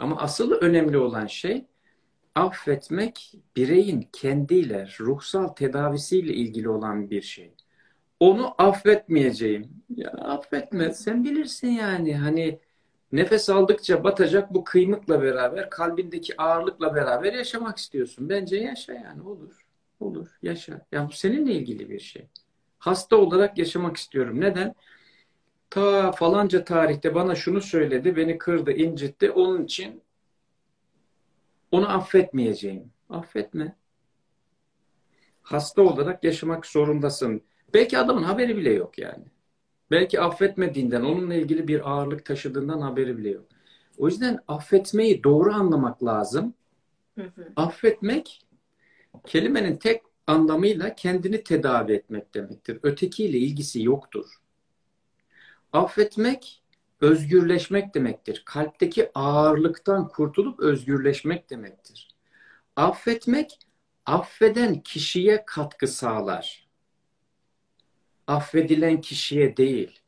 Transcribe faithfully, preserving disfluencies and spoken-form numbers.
Ama asıl önemli olan şey affetmek, bireyin kendiyle, ruhsal tedavisiyle ilgili olan bir şey. Onu affetmeyeceğim. Ya affetme, sen bilirsin yani. Hani nefes aldıkça batacak bu kıymıkla beraber, kalbindeki ağırlıkla beraber yaşamak istiyorsun. Bence yaşa yani, olur. Olur, yaşa. Ya bu seninle ilgili bir şey. Hasta olarak yaşamak istiyorum. Neden? Ta falanca tarihte bana şunu söyledi, beni kırdı, incitti. Onun için onu affetmeyeceğim. Affetme. Hasta olarak yaşamak zorundasın. Belki adamın haberi bile yok yani. Belki affetmediğinden, onunla ilgili bir ağırlık taşıdığından haberi bile yok. O yüzden affetmeyi doğru anlamak lazım. Hı hı. Affetmek, kelimenin tek anlamıyla kendini tedavi etmek demektir. Ötekiyle ilgisi yoktur. Affetmek, özgürleşmek demektir. Kalpteki ağırlıktan kurtulup özgürleşmek demektir. Affetmek, affeden kişiye katkı sağlar. Affedilen kişiye değil.